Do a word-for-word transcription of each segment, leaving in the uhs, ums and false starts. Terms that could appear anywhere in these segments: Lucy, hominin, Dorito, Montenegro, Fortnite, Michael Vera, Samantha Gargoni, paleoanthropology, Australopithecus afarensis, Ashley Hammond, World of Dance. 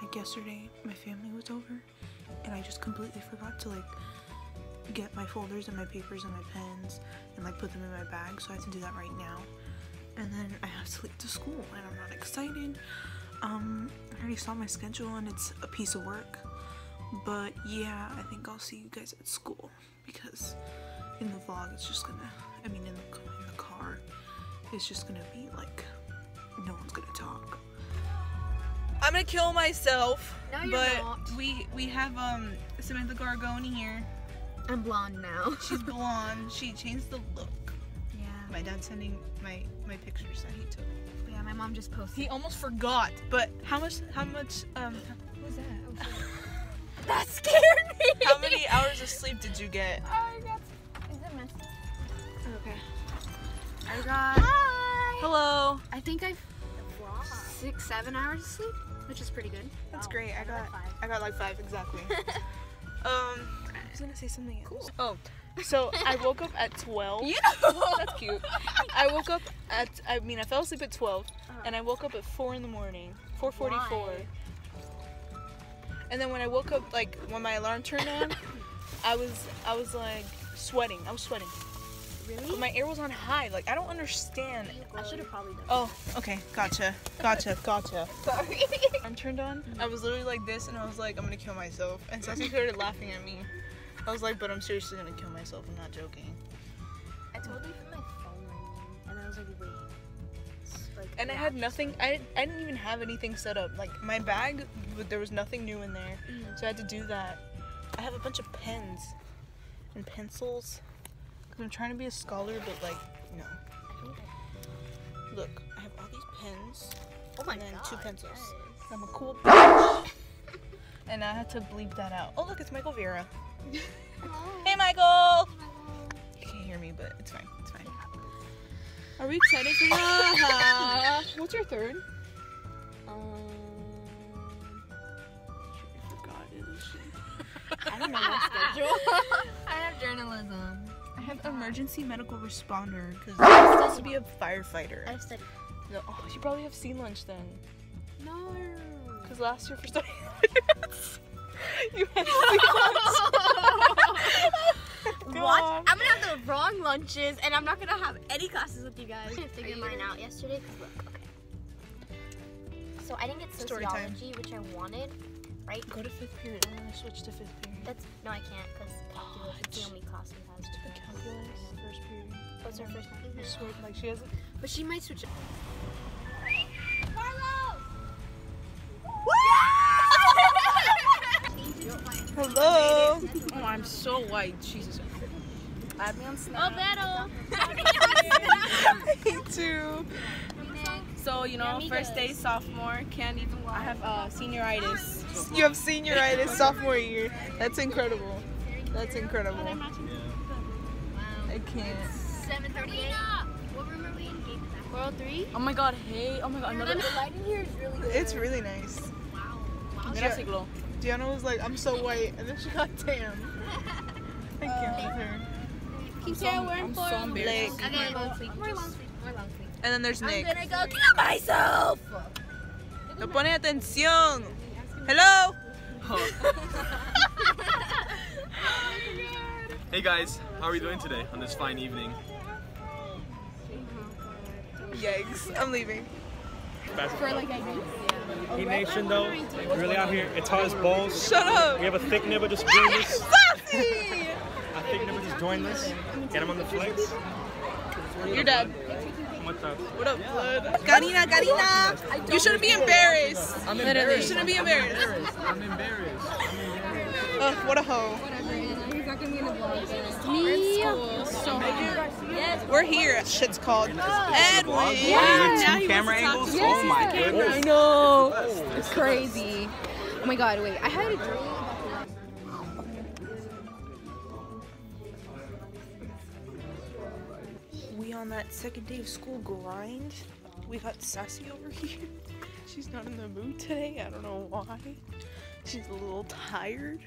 Like yesterday, my family was over and I just completely forgot to like get my folders and my papers and my pens and like put them in my bag, so I have to do that right now. And then I have to leave to school and I'm not excited. Um, I already saw my schedule and it's a piece of work. But yeah, I think I'll see you guys at school, because in the vlog it's just gonna, I mean in the, in the car, it's just gonna be like, no one's gonna talk. I'm gonna kill myself. No, you're but not. we we have um Samantha Gargoni here. I'm blonde now. She's blonde. She changed the look. Yeah. My dad's sending my my pictures that he took. Yeah, my mom just posted. He almost forgot. But how much? How much? Um. What was that? Oh, sorry. That scared me. How many hours of sleep did you get? I got. Is it meant? Okay. I got. Hi. Hello. I think I've six, seven hours of sleep, which is pretty good. That's oh, great. I got. I got like five, got like five exactly. um. I was gonna say something else. Cool. Oh. So I woke up at twelve. You know. That's cute. I woke up at. I mean, I fell asleep at twelve, uh, and I woke up at four in the morning. Four forty-four. And then when I woke up, like when my alarm turned on, I was I was like sweating. I was sweating. Really? But my air was on high. Like I don't understand. I should have probably done. Oh, okay, gotcha, gotcha, gotcha. Sorry. I'm turned on. I was literally like this, and I was like, I'm gonna kill myself. And Sassy started laughing at me. I was like, but I'm seriously gonna kill myself. I'm not joking. I totally put my phone ringing, and I was like, wait. Like and I had nothing, I, I didn't even have anything set up. Like my bag, there was nothing new in there, mm. so I had to do that. I have a bunch of pens and pencils, because I'm trying to be a scholar, but like, no. Look, I have all these pens, oh my and then God, two pencils. Yes. I'm a cool bitch. And I had to bleep that out. Oh look, it's Michael Vera. Hey Michael! You can't hear me, but it's fine, it's fine. Are we excited for that? What's your third? Um, I forgot it. I don't know my schedule. I have journalism. I have emergency medical responder because I'm supposed to be a firefighter. I've studied. No, oh, you probably have sea lunch then. No. Because last year for studying you had sea lunch. What? I'm gonna have the wrong lunches, and I'm not gonna have any classes with you guys. I figured mine out yesterday. Cause look, okay. So I didn't get sociology, which I wanted, right? Go to fifth period. I'm gonna switch to fifth period. That's no, I can't, cause oh, that's the only class we have. To the calculus first period. What's her first time? Mm-hmm. Switch, like she hasn't. But she might switch. Carlos! Hello. Oh, I'm so white. Jesus. Add me on Snap. Oh, me too. So, you know, first day sophomore, can't even lie. I have uh, senioritis. You have senioritis sophomore year. That's incredible. That's incredible. Wow. I can't. seven thirty. What room are we in? World three? Oh my god, hey. Oh my god, another. The lighting here is really good. It's really nice. Wow. Wow. Diana was like, I'm so white. And then she got tan. I can't with her. I'm so, I'm so embarrassed. Okay, more long sleep. More long sleep. More long sleep. And then there's Nick. I'm gonna go kill myself! No pone atención! Hello! Oh. Hey guys, how are we doing today on this fine evening? Yikes, I'm leaving. For like I D? Yeah. Hey nation though, we're really out here. It's hot as balls. Shut up! We have a thick nibba just doing this. I think nobody just joined this. Get him on the flex. You're dead. What's up? What up, blood? Karina, Karina! You shouldn't be embarrassed. I'm embarrassed. You shouldn't be embarrassed. I'm embarrassed. I'm embarrassed. I'm embarrassed. Ugh, what a hoe. Whatever. He's not gonna be in the vlog. Me? So yes. We're here. Shit's called. Edwin. Yeah. Two camera angles. Oh my goodness. I know. It's crazy. Oh my god. Wait. I had a dream. On that second day of school grind, we got Sassy over here. She's not in the mood today. I don't know why. She's a little tired.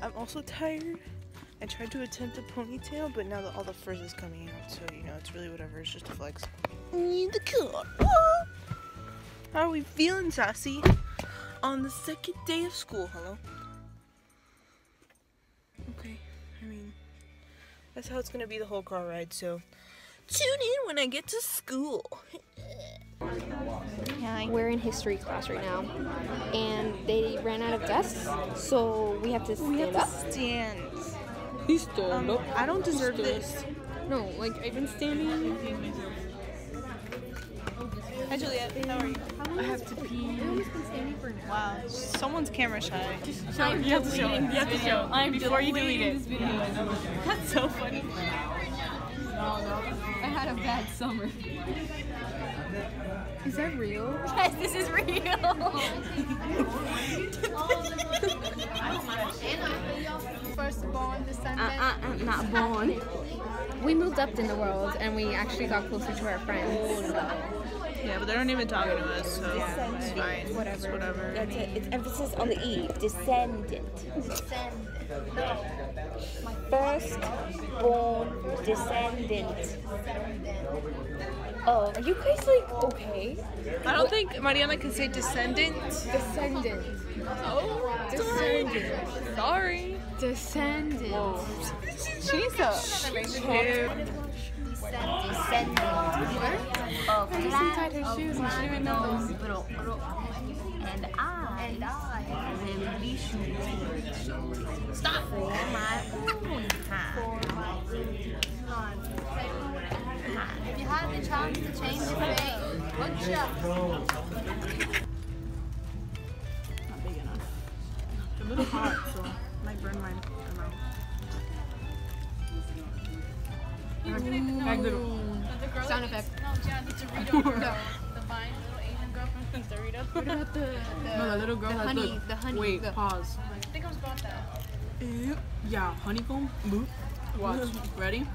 I'm also tired. I tried to attempt a ponytail, but now that all the frizz is coming out, so you know it's really whatever. It's just a flex. Need the car. How are we feeling, Sassy? on the second day of school, hello? Okay, I mean, that's how it's gonna be the whole car ride, so tune in when I get to school. Hi. We're in history class right now, and they ran out of desks, so we have to stand we have up. To stand. He stood um, up. I don't deserve this. No, like, I've been standing. Hi, Juliet. How are you? I have to pee. Wow. Someone's camera shy. I'm you have to show it. You have to show it. Before you delete it. Yeah. That's so funny. I had a bad summer. Is that real? Guys, this is real. First born, the son. Uh, uh, uh, not born. We moved up in the world and we actually got closer to our friends. Yeah, but they're not even talking to us, so it's fine. Whatever. It's whatever. That's it. It's emphasis on the E. Descendant. Descendant. No. First born descendant. Oh, are you guys like okay? I don't think Mariana can say descendant. Descendant. Oh, descendant. Sorry. Descendant. Jesus. Descendant of land of Montenegro, and I, and I revolutionary. Stop. For my own time. For my own time. If you had the chance to change the thing, what's up? Not big enough. It's a little hot, so I might burn my mouth. Sound effect. No, yeah, the Dorito girl. The fine little Asian girl from Dorito. What about the, the, no, the little girl the has honey, the, the honey. Wait, the, pause. I think I was about that. Uh, yeah, honeycomb. Boop. Watch. Ready?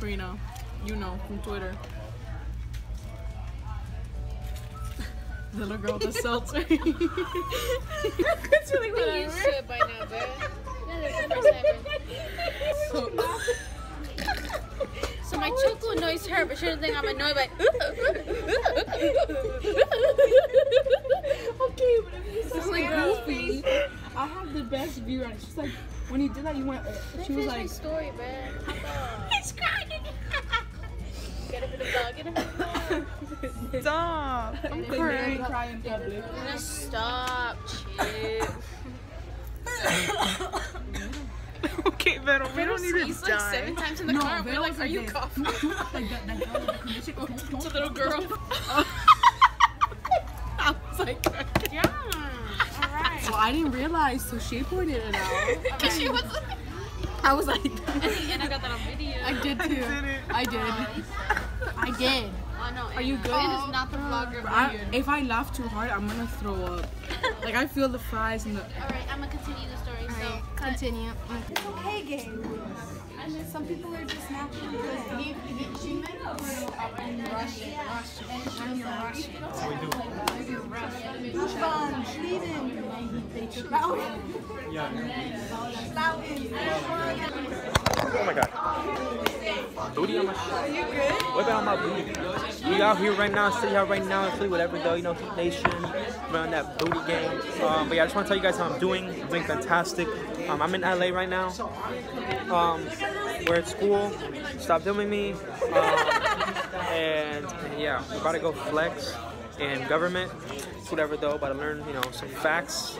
Karina, you know, from Twitter. Little girl with the seltzer. That's really whatever. You should by now, but so, so my choco annoys her, but she doesn't think I'm annoyed by okay, whatever you say. It's like goofy. I have the best view on it. She's like, when he did that, you went. She was like, my story, man. He's crying. Get him in the dog. Get him in the dog. Stop. I'm crying. I'm crying in public. Stop. Chill. Okay, Vero, we don't need to die. Like seven times in the no, car, we're like, are you coughing? It's a little girl. I was like, yeah, all right. Well, I didn't realize, so she pointed it out. Because she was like, I was like, and I got that on video. I did too. I did. I did. I did. Oh, no, are you good? It is not the vlogger. I, if I laugh too hard, I'm gonna throw up. Like, I feel the fries and the. Alright, I'm gonna continue the story. All right, so, continue. It's okay, gang. I mean, some people are just not really good. She might throw up and rush it. And she'll rush it. Move on, Sweden. Oh my god. Booty on my shit. You good? What about my booty? We out here right now, see y'all right now, see whatever though, you know, Heat Nation, around that booty game. Um, but yeah, I just want to tell you guys how I'm doing. I'm doing fantastic. Um, I'm in L A right now. Um, we're at school. Stop filming me. Um, and, and yeah, we're about to go flex and government. Whatever though, about to learn, you know, some facts.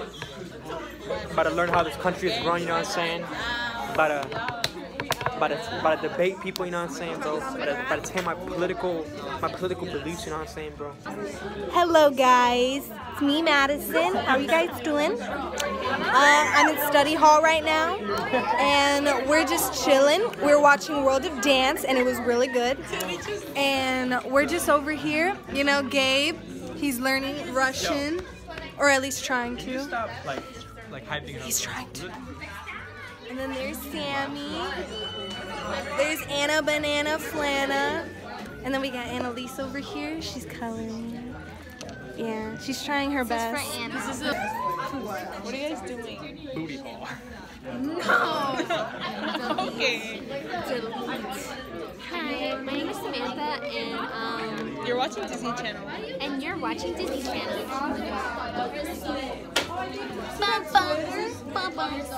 About to learn how this country is run, you know what I'm saying? About to. About to, about to debate people, you know what I'm saying, bro. About to, about to tell my political, my political beliefs, you know what I'm saying, bro. Hello, guys. It's me, Madison. How are you guys doing? Uh, I'm in study hall right now, and we're just chilling. We're watching World of Dance, and it was really good. And we're just over here. You know, Gabe, he's learning Russian, or at least trying to. Stop, like, like hyping it up. He's trying to. And then there's Sammy, there's Anna Banana Flana, and then we got Annalise over here, she's coloring. Yeah, she's trying her best. This is for Anna. This is a what are you guys doing? Booty hole. No. Okay. Hi, my name is Samantha, and um. You're watching Disney Channel. And you're watching Disney Channel. Bum bums, bum bums.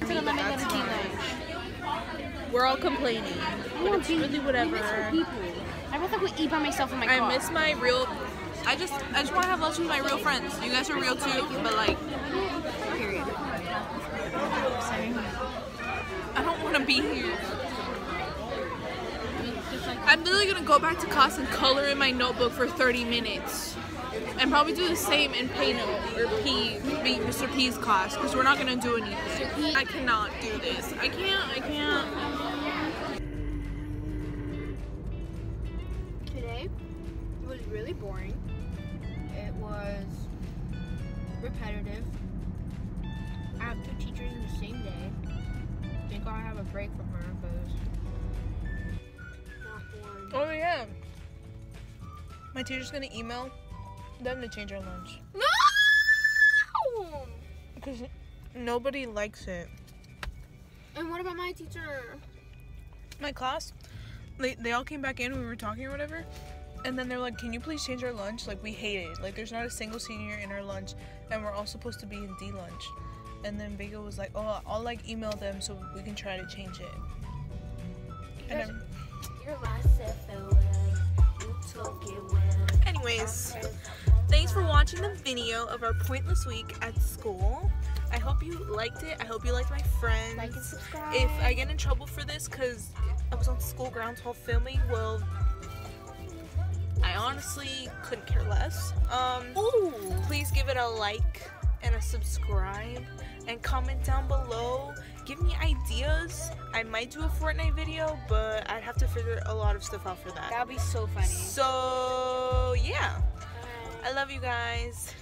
To the lemon lemonade. We're all complaining, but it's really whatever. I rather go eat by myself in my car. I miss my real. I just I just want to have lunch with my real friends. You guys are real too, but like, period. I don't want to be here. I'm literally gonna go back to class and color in my notebook for thirty minutes, and probably do the same in Pano or P, Mister P's class, because we're not gonna do anything. I cannot do this. I can't. I can't. Really boring. It was repetitive. I have two teachers in the same day. I think I'll have a break from her, but it was not boring. Oh yeah. My teacher's gonna email them to change our lunch. No! Because nobody likes it. And what about my teacher? My class? They, they all came back in when we were talking or whatever. And then they're like, can you please change our lunch? Like, we hate it. Like, there's not a single senior in our lunch, and we're all supposed to be in D lunch. And then Vega was like, oh, I'll like email them so we can try to change it. And I'm... Anyways, thanks for watching the video of our pointless week at school. I hope you liked it. I hope you liked my friends. Like and subscribe. If I get in trouble for this because I was on school grounds while filming, well... I honestly couldn't care less. Um, Ooh. Please give it a like and a subscribe and comment down below. Give me ideas. I might do a Fortnite video, but I'd have to figure a lot of stuff out for that. That'd be so funny. So yeah, I love you guys.